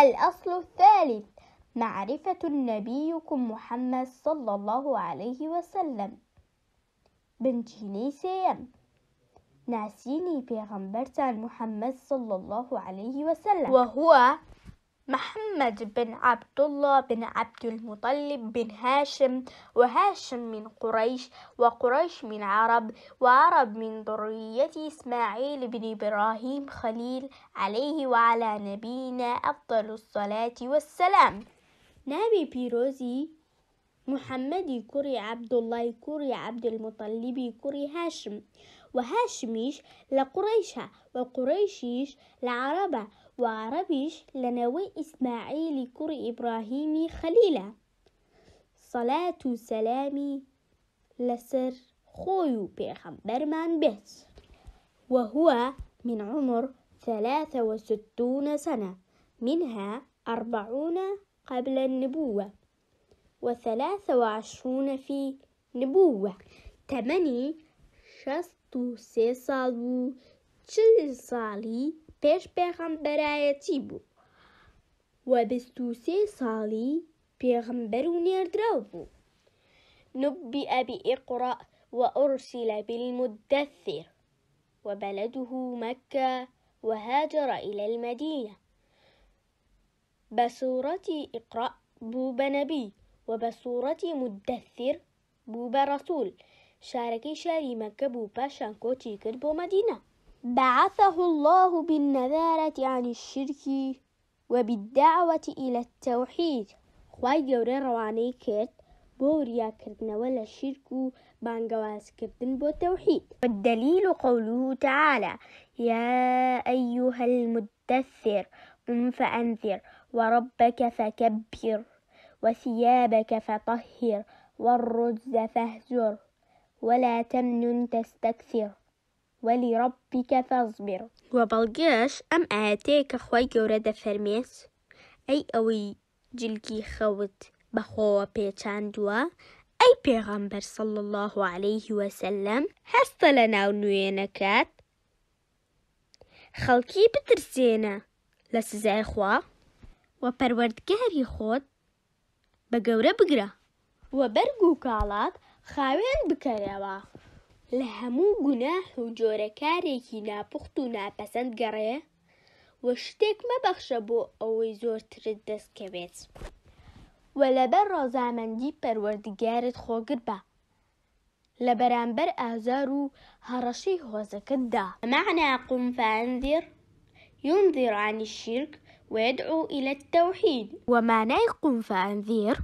الأصل الثالث: معرفة نبيكم محمد صلى الله عليه وسلم. بنجينيسيان ناسيني بيغمبرتان محمد صلى الله عليه وسلم، وهو محمد بن عبد الله بن عبد المطلب بن هاشم، وهاشم من قريش، وقريش من عرب، وعرب من ذرية إسماعيل بن إبراهيم خليل، عليه وعلى نبينا أفضل الصلاة والسلام. نبي بيروزي محمد كوري عبد الله كوري عبد المطلب كوري هاشم، وهاشميش لقريشة، وقريشيش لعربة، وعربيش لنوي إسماعيل كوري إبراهيم خليلة. صلاة سلامي لسر خويو بيغمبر من بيت، وهو من عمر 63 سنة، منها 40 قبل النبوة و23 في نبوة. 8 شستو سيصالو تشلصالي بيش بيغمبرايا تيبو، وبستو سيصالي بيغمبرو نيردرابو. نبئ بإقرأ وأرسل بالمدثر، وبلده مكة، وهاجر إلى المدينة. بصورتي إقرأ بوب نبي، وبصورتي مدثر بوب رسول، شاركي شاري مكة بوبا شانكوتي كربو مدينة. بعثه الله بالنذارة عن الشرك وبالدعوة إلى التوحيد. خواهي جوري رواني كرت بوريا كرتنا ولا الشرك بانجواز كرتن بو التوحيد. والدليل قوله تعالى: يا أيها المدثر قم فأنذر وربك فكبر وثيابك فطهر والرجز فاهجر ولا تمنن تستكثر ولربك فاصبر. وبلغاش أم آتيك أخوي جورد فرميت أي أوي جلكي خوت بخوا بيتان دوا أي بيغمبر صلى الله عليه وسلم هسه لنا ونوينكات خلقي بترسينا لسزا إخوة وبروردكاري خود بجورة بقرة وبرجو كالات خاوين بكروا لهمو جناح وجورة كاري كنا بختنا بسند قرية وشتك ما بخشبو أو يزور تردس كبت ولبر زمن دي بروردجارت خو قربة لبرانبر أهزارو هرشي هو زكدا. معنى قم فأنذر ينذر عن الشرك ويدعو إلى التوحيد. ومعنى قم فأنذر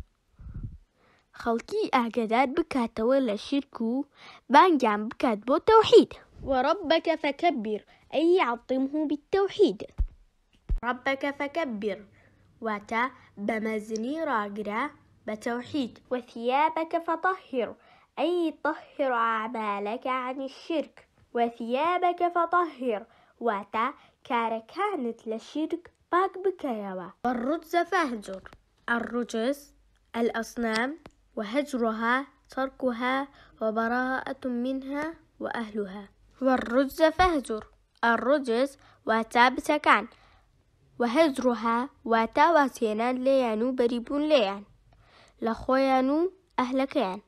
خلقي أهجدات بكات ولا شركو بانجام بكات بو التوحيد. وربك فكبر أي عظمه بالتوحيد. ربك فكبر واتا بمزني راقرة بتوحيد. وثيابك فطهر أي طهر أعمالك عن الشرك. وثيابك فطهر واتا كاركانت لشرك باك بكيوا. والرجز فاهجر الرجز الأصنام وهجرها تركها وبراءة منها وأهلها. والرجز فهجر الرجز وتابتكان وهجرها وتاواتينا ليانو بريبون ليان لخويانو أهلكيان.